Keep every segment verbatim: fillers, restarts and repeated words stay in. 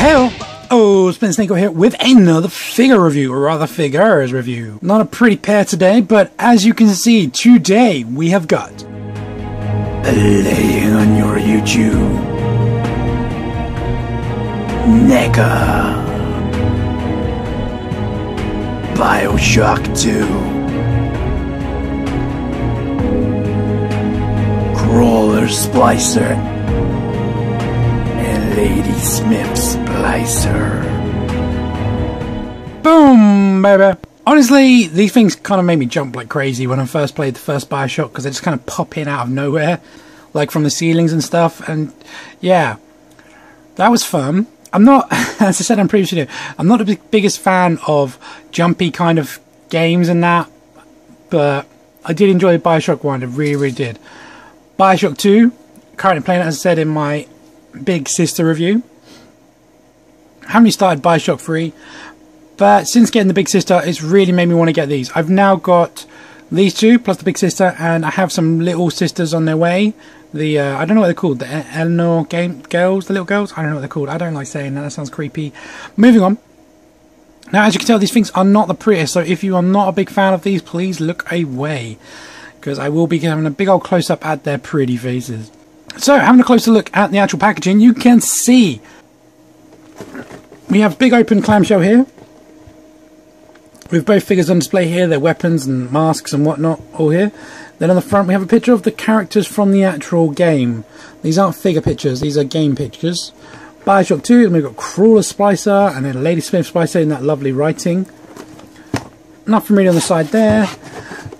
Hell, oh, it's been Snakeo here with another figure review, or rather figures review. Not a pretty pair today, but as you can see, today we have got... Laying on your YouTube... NECA... Bioshock two... Crawler Splicer... Ladysmith Splicer. Boom, baby. Honestly, these things kind of made me jump like crazy when I first played the first Bioshock, because they just kind of pop in out of nowhere, like from the ceilings and stuff. And yeah, that was fun. I'm not, as I said in previous video, I'm not the biggest fan of jumpy kind of games and that, but I did enjoy Bioshock one. I really, really did. Bioshock two, currently playing it, as I said in my Big Sister review. Haven't really started Bioshock three, but since getting the Big Sister, it's really made me want to get these. I've now got these two plus the Big Sister, and I have some little sisters on their way. The uh, I don't know what they're called. The Eleanor game girls, the little girls. I don't know what they're called. I don't like saying that. That sounds creepy. Moving on. Now, as you can tell, these things are not the prettiest. So if you are not a big fan of these, please look away, because I will be having a big old close up at their pretty faces. So, having a closer look at the actual packaging, you can see we have big open clamshell here with both figures on display here, their weapons and masks and whatnot all here. Then on the front we have a picture of the characters from the actual game. These aren't figure pictures, these are game pictures. Bioshock two, and we've got Crawler Splicer and then Ladysmith Splicer in that lovely writing. Nothing really on the side there.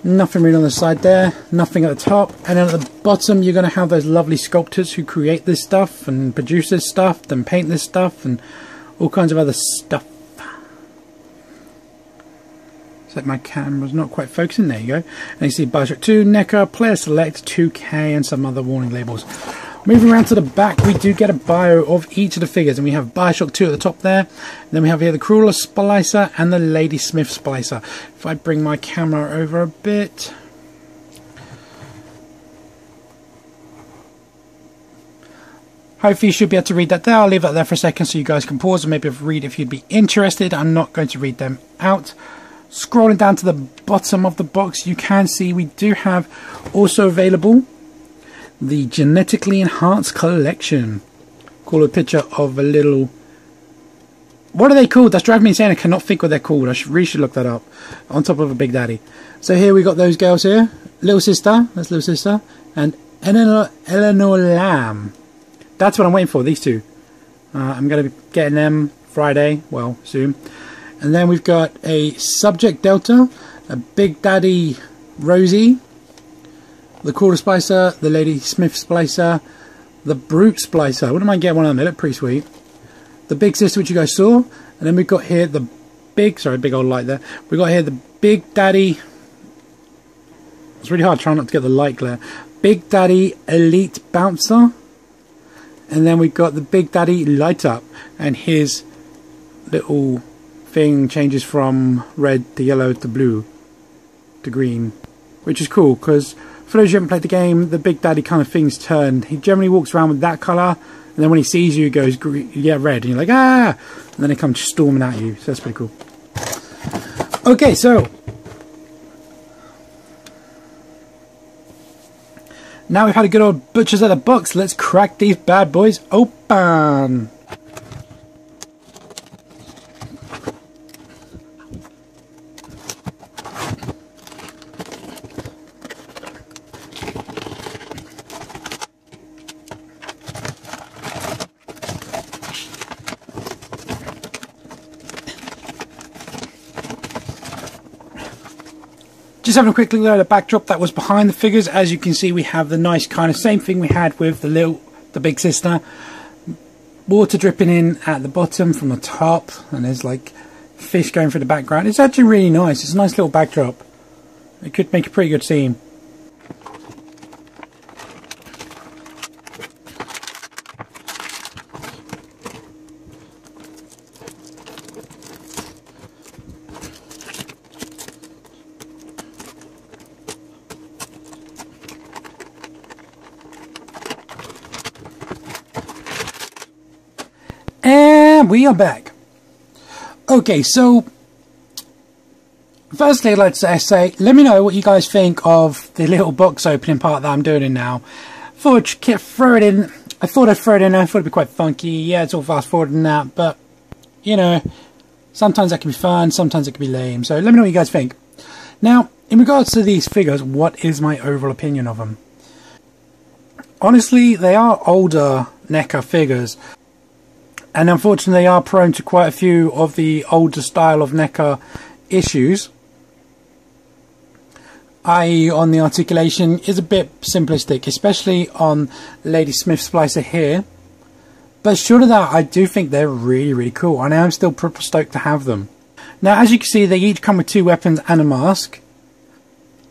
Nothing really on the side there, nothing at the top, and then at the bottom you're going to have those lovely sculptors who create this stuff and produce this stuff and paint this stuff and all kinds of other stuff. Except my camera's not quite focusing, there you go. And you see Bioshock two, NECA, Player Select, two K and some other warning labels. Moving around to the back, we do get a bio of each of the figures, and we have Bioshock two at the top there. And then we have here the Crawler Splicer and the Ladysmith Splicer. If I bring my camera over a bit. Hopefully you should be able to read that there. I'll leave that there for a second so you guys can pause and maybe read if you'd be interested. I'm not going to read them out. Scrolling down to the bottom of the box, you can see we do have also available the Genetically Enhanced Collection. Call a picture of a little... What are they called? That's driving me insane. I cannot think what they're called. I should, really should look that up. On top of a Big Daddy. So here we got those girls here. Little Sister. That's Little Sister. And Eleanor, Eleanor Lamb. That's what I'm waiting for. These two. Uh, I'm going to be getting them Friday. Well, soon. And then we've got a Subject Delta. A Big Daddy Rosie. The Crawler Splicer, the Ladysmith Splicer, the Brute Splicer. Wouldn't mind getting one of them, they look pretty sweet. The Big Sister, which you guys saw. And then we've got here the big, sorry, big old light there. We've got here the Big Daddy. It's really hard trying not to get the light glare. Big Daddy Elite Bouncer. And then we've got the Big Daddy Light Up. And his little thing changes from red to yellow to blue to green. Which is cool, because... for those who haven't played the game, the Big Daddy kind of thing's turned. He generally walks around with that colour, and then when he sees you, he goes, yeah, red, and you're like, ah! And then he comes storming at you, so that's pretty cool. Okay, so... now we've had a good old butchers at the box, let's crack these bad boys open! Just having a quick look at the backdrop that was behind the figures. As you can see, we have the nice kind of same thing we had with the little, the Big Sister. Water dripping in at the bottom from the top, and there's like fish going through the background. It's actually really nice. It's a nice little backdrop. It could make a pretty good scene. And we are back. Okay, so firstly, let's say, let me know what you guys think of the little box opening part that I'm doing now. Thought I'd throw it in. I thought I'd throw it in. I thought it'd be quite funky. Yeah, it's all fast forward and that, but you know, sometimes that can be fun. Sometimes it can be lame. So let me know what you guys think. Now, in regards to these figures, what is my overall opinion of them? Honestly, they are older NECA figures, and unfortunately they are prone to quite a few of the older style of NECA issues, that is on the articulation is a bit simplistic, especially on Ladysmith Splicer here. But short of that, I do think they're really, really cool, and I'm still proper stoked to have them. Now, as you can see, they each come with two weapons and a mask.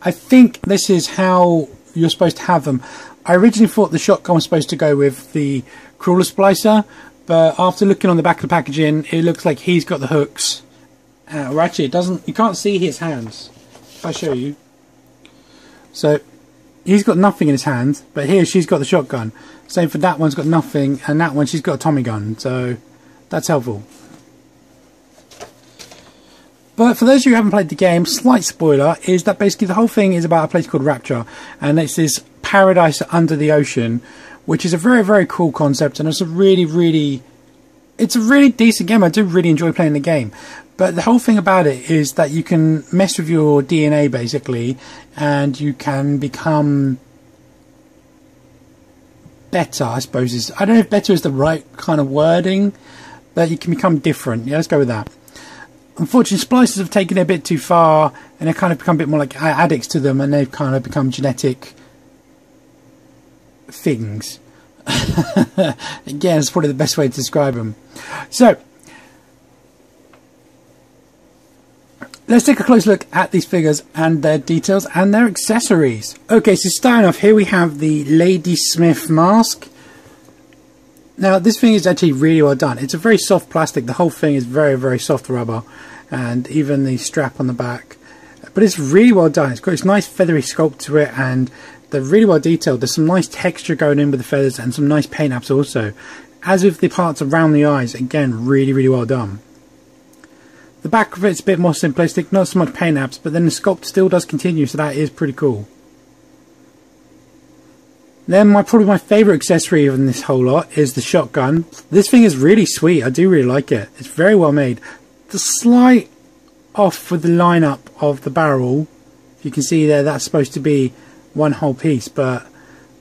I think this is how you're supposed to have them. I originally thought the shotgun was supposed to go with the Crawler Splicer, but after looking on the back of the packaging, it looks like he's got the hooks. Uh, or actually, it doesn't. You can't see his hands. If I show you. So, he's got nothing in his hand, but here she's got the shotgun. Same for that one's got nothing, and that one she's got a Tommy gun. So, that's helpful. But for those of you who haven't played the game, slight spoiler is that basically the whole thing is about a place called Rapture, and it's this paradise under the ocean, which is a very, very cool concept, and it's a really, really, it's a really decent game. I do really enjoy playing the game, but the whole thing about it is that you can mess with your D N A basically, and you can become better. I suppose is I don't know if better is the right kind of wording, but you can become different. Yeah, let's go with that. Unfortunately, splicers have taken it a bit too far, and they've kind of become a bit more like addicts to them, and they've kind of become genetic things. Again, it's probably the best way to describe them. So, let's take a close look at these figures and their details and their accessories. Okay, so starting off, here we have the Ladysmith mask. Now, this thing is actually really well done. It's a very soft plastic. The whole thing is very, very soft rubber, and even the strap on the back. But it's really well done. It's got this nice feathery sculpt to it, and they're really well detailed. There's some nice texture going in with the feathers, and some nice paint apps also. As with the parts around the eyes, again, really, really well done. The back of it's a bit more simplistic, not so much paint apps, but then the sculpt still does continue, so that is pretty cool. Then my probably my favourite accessory in this whole lot is the shotgun. This thing is really sweet. I do really like it. It's very well made. The slight off with the line up of the barrel, if you can see there, that's supposed to be one whole piece, but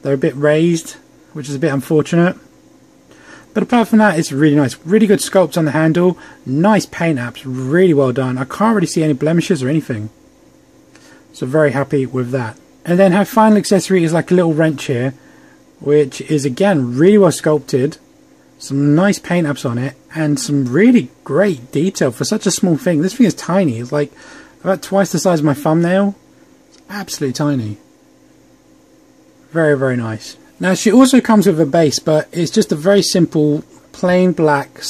they're a bit raised, which is a bit unfortunate. But apart from that, it's really nice. Really good sculpts on the handle. Nice paint apps. Really well done. I can't really see any blemishes or anything. So very happy with that. And then her final accessory is like a little wrench here, which is again really well sculpted, some nice paint apps on it, and some really great detail for such a small thing. This thing is tiny. It's like about twice the size of my thumbnail. It's absolutely tiny. Very, very nice. Now, she also comes with a base, but it's just a very simple plain black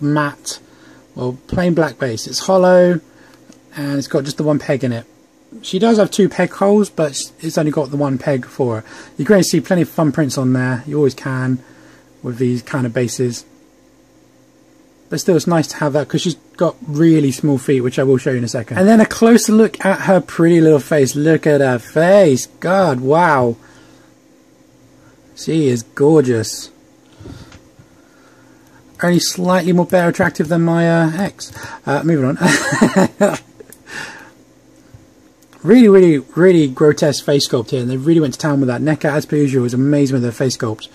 matte, well, plain black base. It's hollow, and it's got just the one peg in it. She does have two peg holes, but it's only got the one peg for her. You're going to see plenty of thumbprints on there. You always can with these kind of bases. But still, it's nice to have that because she's got really small feet, which I will show you in a second. And then a closer look at her pretty little face. Look at her face. God, wow. She is gorgeous. Only slightly more better attractive than my uh, ex. Uh, moving on. Really, really, really grotesque face sculpt here, and they really went to town with that. NECA, as per usual, is amazing with their face sculpts.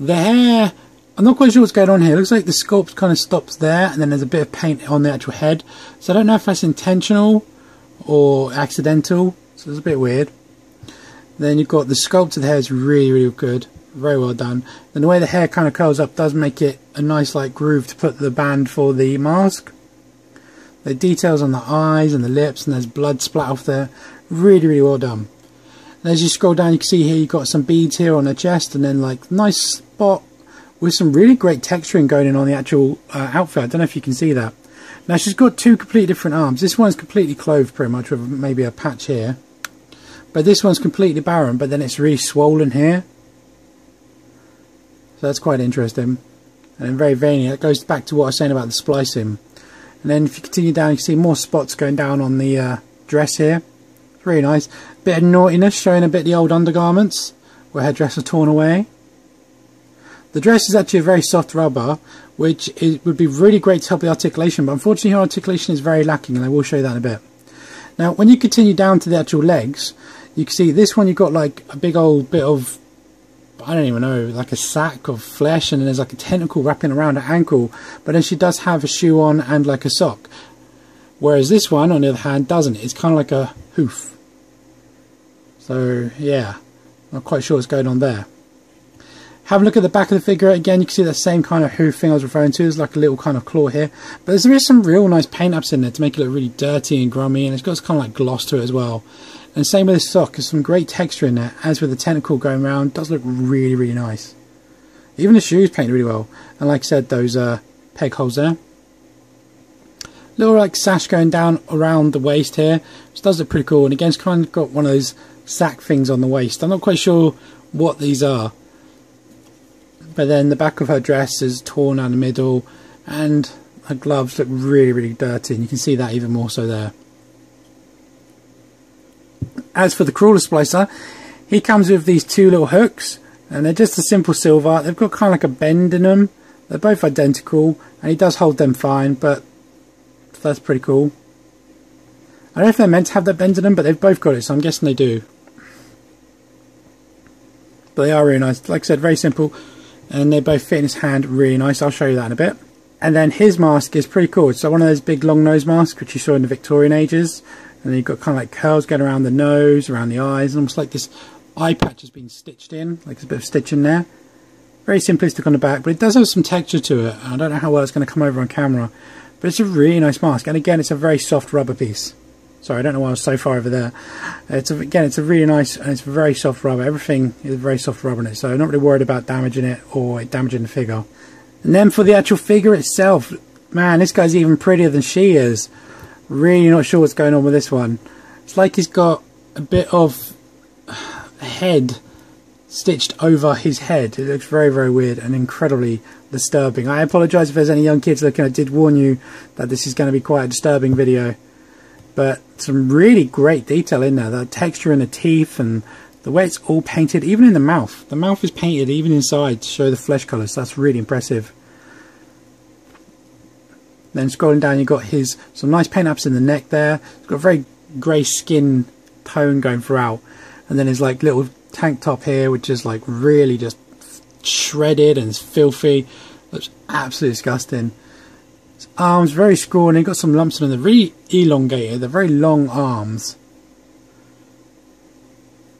The hair, I'm not quite sure what's going on here. It looks like the sculpt kind of stops there, and then there's a bit of paint on the actual head. So I don't know if that's intentional or accidental, so it's a bit weird. Then you've got the sculpt of the hair is really, really good. Very well done. And the way the hair kind of curls up does make it a nice, like, groove to put the band for the mask. The details on the eyes and the lips, and there's blood splat off there. Really, really well done. And as you scroll down, you can see here you've got some beads here on her chest, and then like nice spot with some really great texturing going in on the actual uh, outfit. I don't know if you can see that. Now, she's got two completely different arms. This one's completely clothed pretty much with maybe a patch here, but this one's completely barren, but then it's really swollen here, so that's quite interesting. and very veiny. That goes back to what I was saying about the splicing. And then if you continue down, you can see more spots going down on the uh, dress here. It's really nice. Bit of naughtiness, showing a bit of the old undergarments where her dress was torn away. The dress is actually a very soft rubber, which is, would be really great to help the articulation, but unfortunately her articulation is very lacking, and I will show you that in a bit. Now when you continue down to the actual legs, you can see this one, you've got like a big old bit of, I don't even know, like a sack of flesh, and then there's like a tentacle wrapping around her ankle, but then she does have a shoe on and like a sock. Whereas this one, on the other hand, doesn't. It's kind of like a hoof. So yeah, not quite sure what's going on there. Have a look at the back of the figure again. You can see that same kind of hoof thing I was referring to. There's like a little kind of claw here. But there's, there is some real nice paint ups in there to make it look really dirty and grimy, and it's got this kind of like gloss to it as well. And same with this sock. There's some great texture in there, as with the tentacle going around. It does look really, really nice. Even the shoes painted really well. And like I said, those uh, peg holes there. Little like sash going down around the waist here, which does look pretty cool. And again, it's kind of got one of those sack things on the waist. I'm not quite sure what these are. But then the back of her dress is torn down the middle, and her gloves look really, really dirty, and you can see that even more so there. As for the Crawler Splicer, he comes with these two little hooks, and they're just a simple silver. They've got kind of like a bend in them. They're both identical, and he does hold them fine, but that's pretty cool. I don't know if they're meant to have that bend in them, but they've both got it, so I'm guessing they do. But they are really nice. Like I said, very simple. And they both fit in his hand really nice. I'll show you that in a bit. And then his mask is pretty cool. It's one of those big long nose masks which you saw in the Victorian ages. And then you've got kind of like curls going around the nose, around the eyes, almost like this eye patch has been stitched in, like there's a bit of stitch in there. Very simplistic on the back, but it does have some texture to it. I don't know how well it's going to come over on camera, but it's a really nice mask. And again, it's a very soft rubber piece. Sorry, I don't know why I was so far over there. It's a, again, it's a really nice, and it's very soft rubber. Everything is very soft rubber in it, so I'm not really worried about damaging it or it damaging the figure. And then for the actual figure itself, man, this guy's even prettier than she is. Really not sure what's going on with this one. It's like he's got a bit of head stitched over his head. It looks very, very weird and incredibly disturbing. I apologise if there's any young kids looking. I did warn you that this is going to be quite a disturbing video. But some really great detail in there, the texture in the teeth and the way it's all painted, even in the mouth. The mouth is painted even inside to show the flesh colours, so that's really impressive. Then scrolling down, you've got his some nice paint ups in the neck there. It's got a very grey skin tone going throughout. And then his like little tank top here, which is like really just shredded and it's filthy. Looks absolutely disgusting. His arms very scrawny, got some lumps in them. They're really elongated, they're very long arms.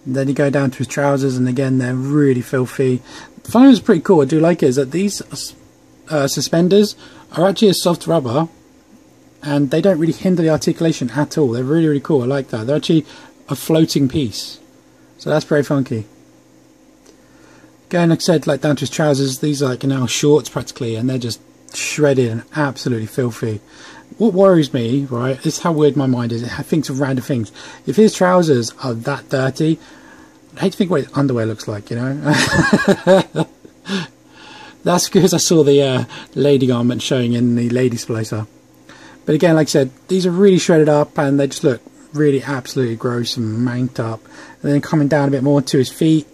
And then you go down to his trousers, and again they're really filthy. The thing that's pretty cool, I do like it, is that these uh, suspenders are actually a soft rubber, and they don't really hinder the articulation at all. They're really, really cool, I like that. They're actually a floating piece, so that's pretty funky. Again, like I said, like down to his trousers, these are like you know, shorts practically, and they're just shredded and absolutely filthy. What worries me, right, is how weird my mind is. It thinks of random things. If his trousers are that dirty, I hate to think what his underwear looks like, you know. That's because I saw the uh, lady garment showing in the Lady Splicer. But again, like I said, these are really shredded up and they just look really absolutely gross and manked up. And then coming down a bit more to his feet,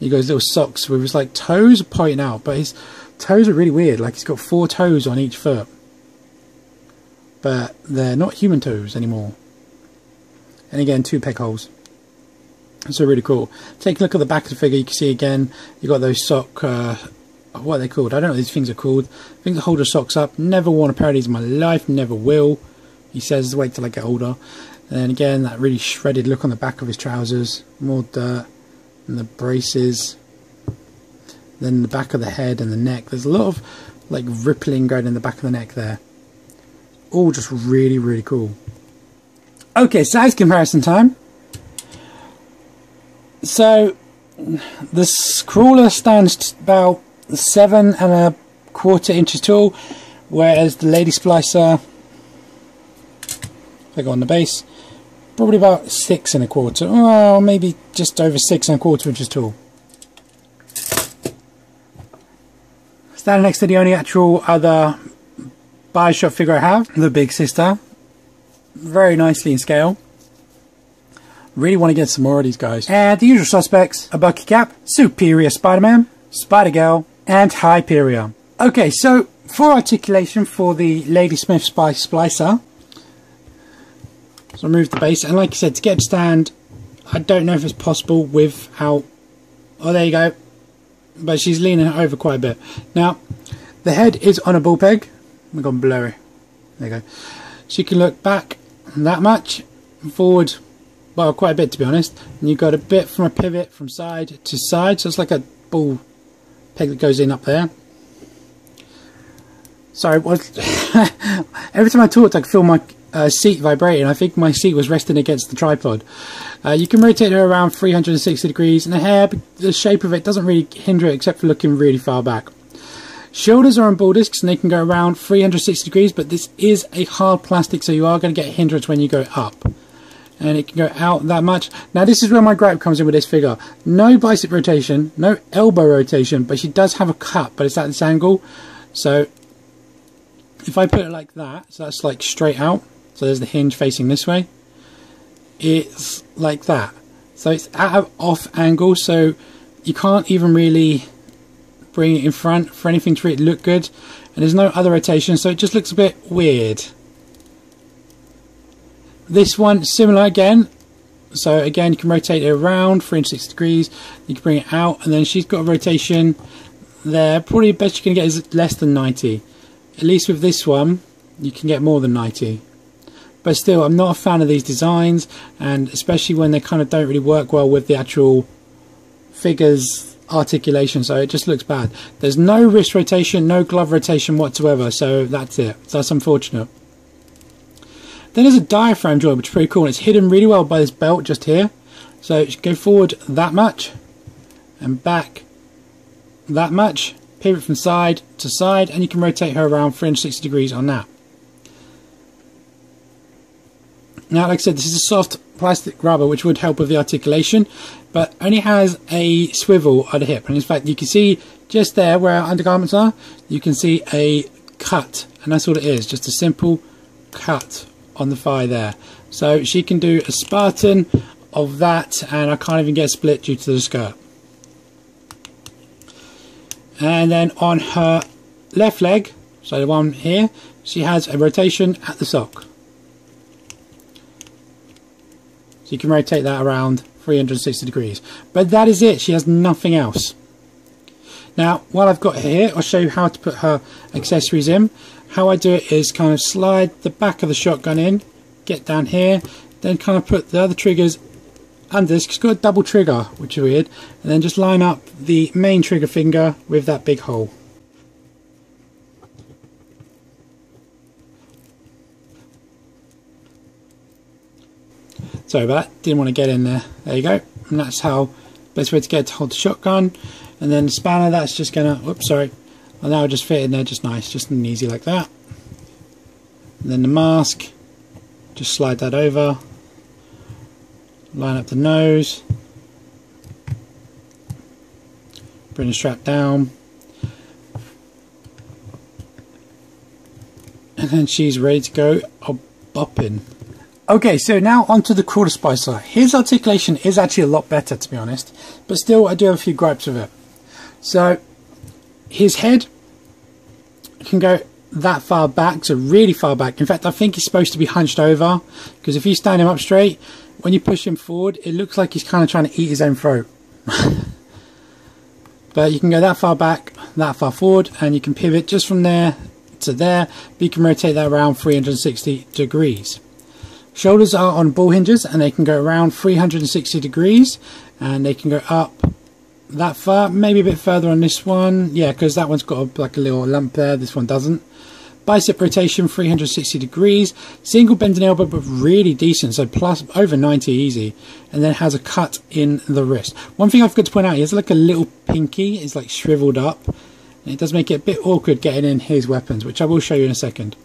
he got his little socks with his like toes pointing out, but his toes are really weird, like he's got four toes on each foot, but they're not human toes anymore. And again, two peg holes, so really cool. Take a look at the back of the figure. You can see again you've got those sock uh, what are they called? I don't know what these things are called. Things that hold the socks up. Never worn a pair of these in my life, never will, he says, wait till I get older. And again, that really shredded look on the back of his trousers, more dirt, and the braces. Then the back of the head and the neck, there's a lot of like rippling going in the back of the neck there. All just really, really cool. Okay, size comparison time. So the Crawler stands about seven and a quarter inches tall, whereas the Lady Splicer, if I go on the base, probably about six and a quarter, or maybe just over six and a quarter inches tall. Standing next to the only actual other Bioshock figure I have, the Big Sister. Very nicely in scale. Really want to get some more of these guys. And the usual suspects are Bucky Cap, Superior Spider-Man, Spider-Girl, and Hyperia. Okay, so for articulation for the Ladysmith Splicer, so I moved the base, and like I said, to get a stand, I don't know if it's possible without... Oh, there you go. But she's leaning over quite a bit. Now, the head is on a ball peg. We've gone blurry. There you go. So you can look back that much, forward, well, quite a bit to be honest. And you've got a bit from a pivot from side to side, so it's like a ball peg that goes in up there. Sorry, was every time I talked, I could feel my uh, seat vibrating. I think my seat was resting against the tripod. Uh, you can rotate her around three hundred sixty degrees, and the hair, the shape of it doesn't really hinder it except for looking really far back. Shoulders are on ball discs and they can go around three hundred sixty degrees, but this is a hard plastic, so you are going to get a hindrance when you go up. And it can go out that much. Now this is where my gripe comes in with this figure. No bicep rotation, no elbow rotation, but she does have a cut, but it's at this angle. So if I put it like that, so that's like straight out, so there's the hinge facing this way. It's like that. So it's at an off angle, so you can't even really bring it in front for anything to really look good, and there's no other rotation, so it just looks a bit weird. This one similar again, so again you can rotate it around three hundred sixty degrees, you can bring it out, and then she's got a rotation there. Probably the best you can get is less than ninety. At least with this one you can get more than ninety, but still I'm not a fan of these designs, and especially when they kind of don't really work well with the actual figures articulation, so it just looks bad. There's no wrist rotation, no glove rotation whatsoever, so that's it. So that's unfortunate. Then there's a diaphragm joint, which is pretty cool, and it's hidden really well by this belt just here, so it should go forward that much and back that much, pivot from side to side, and you can rotate her around three hundred sixty degrees on that. Now like I said, this is a soft plastic rubber, which would help with the articulation, but only has a swivel at the hip, and in fact you can see just there where our undergarments are, you can see a cut, and that's all it is, just a simple cut on the thigh there. So she can do a Spartan of that, and I can't even get a split due to the skirt. And then on her left leg, so the one here, she has a rotation at the sock. So you can rotate that around three hundred sixty degrees. But that is it. She has nothing else. Now, while I've got her here, I'll show you how to put her accessories in. How I do it is kind of slide the back of the shotgun in, get down here, then kind of put the other triggers under this. It's got a double trigger, which is weird. And then just line up the main trigger finger with that big hole. Sorry about that, didn't want to get in there. There you go. And that's how best way to get to hold the shotgun. And then the spanner, that's just gonna, whoops, sorry. And that'll just fit in there just nice, just an easy like that. And then the mask, just slide that over. Line up the nose. Bring the strap down. And then she's ready to go bopping. Okay, so now onto the Crawler Splicer. His articulation is actually a lot better, to be honest, but still I do have a few gripes with it. So his head can go that far back, so really far back. In fact, I think he's supposed to be hunched over, because if you stand him up straight, when you push him forward, it looks like he's kind of trying to eat his own throat. But you can go that far back, that far forward, and you can pivot just from there to there, but you can rotate that around three hundred sixty degrees. Shoulders are on ball hinges, and they can go around three hundred sixty degrees, and they can go up that far, maybe a bit further on this one, yeah, because that one's got a, like a little lump there, this one doesn't. Bicep rotation three hundred sixty degrees, single bending elbow, but really decent, so plus over ninety easy, and then has a cut in the wrist. One thing I forgot to point out is like a little pinky is like shriveled up, and it does make it a bit awkward getting in his weapons, which I will show you in a second.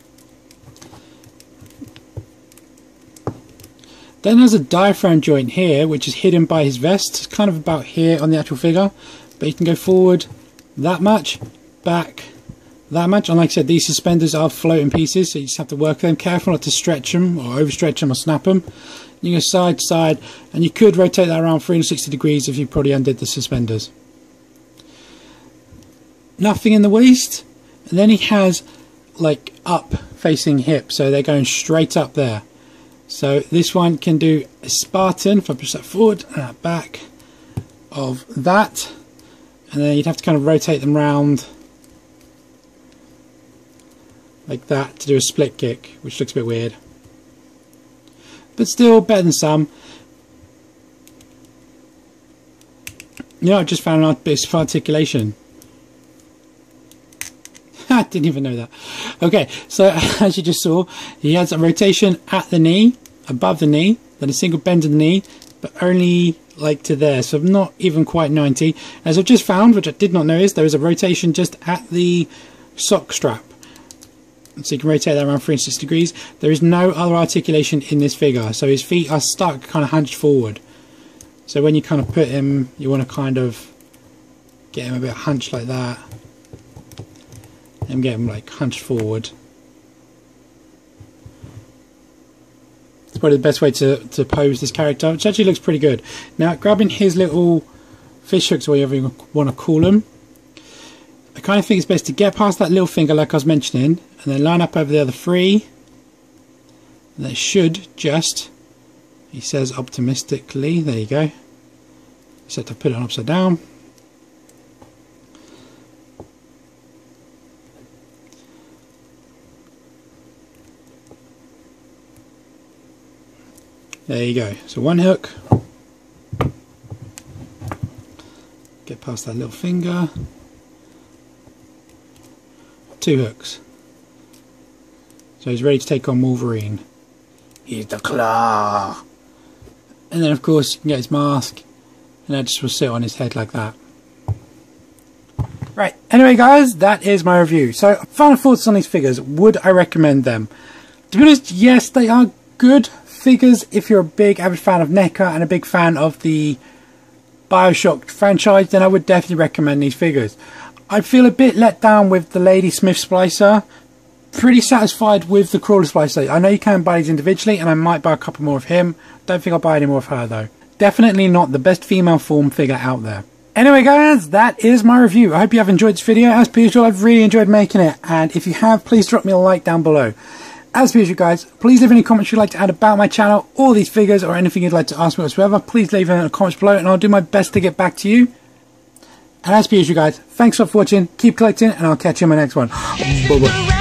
Then there's a diaphragm joint here, which is hidden by his vest. It's kind of about here on the actual figure, but you can go forward that much, back that much. And like I said, these suspenders are floating pieces, so you just have to work them. Careful not to stretch them or overstretch them or snap them. You go side to side, and you could rotate that around three hundred sixty degrees if you probably undid the suspenders. Nothing in the waist, and then he has like up facing hip, so they're going straight up there. So this one can do a Spartan, if I push that forward and back of that, and then you'd have to kind of rotate them round like that to do a split kick, which looks a bit weird, but still better than some. You know, I just found out bits of articulation. I didn't even know that. Okay, so as you just saw, he has a rotation at the knee, above the knee, then a single bend of the knee, but only like to there, so not even quite ninety. As I've just found, which I did not notice, there is a rotation just at the sock strap. So you can rotate that around three hundred sixty degrees. There is no other articulation in this figure, so his feet are stuck kind of hunched forward. So when you kind of put him, you want to kind of get him a bit hunched like that. And get him like hunched forward. It's probably the best way to, to pose this character, which actually looks pretty good. Now, grabbing his little fish hooks, or whatever you want to call them, I kind of think it's best to get past that little finger, like I was mentioning, and then line up over the other three. And that should just, he says optimistically, there you go. Except I put it on upside down. There you go. So one hook, get past that little finger, two hooks. So he's ready to take on Wolverine. He's the claw. And then of course you can get his mask, and that just will sit on his head like that. Right, anyway guys, that is my review. So final thoughts on these figures. Would I recommend them? To be honest, yes, they are good figures if you're a big avid fan of NECA and a big fan of the Bioshock franchise, then I would definitely recommend these figures. I feel a bit let down with the Ladysmith Splicer. Pretty satisfied with the Crawler Splicer. I know you can buy these individually, and I might buy a couple more of him. Don't think I'll buy any more of her though. Definitely not the best female form figure out there. Anyway guys, that is my review. I hope you have enjoyed this video. As per usual, I've really enjoyed making it, and if you have, please drop me a like down below. As per usual guys, please leave any comments you'd like to add about my channel, or these figures, or anything you'd like to ask me whatsoever. Please leave it in the comments below and I'll do my best to get back to you. And as per usual guys, thanks for watching, keep collecting, and I'll catch you in my next one. Bye bye.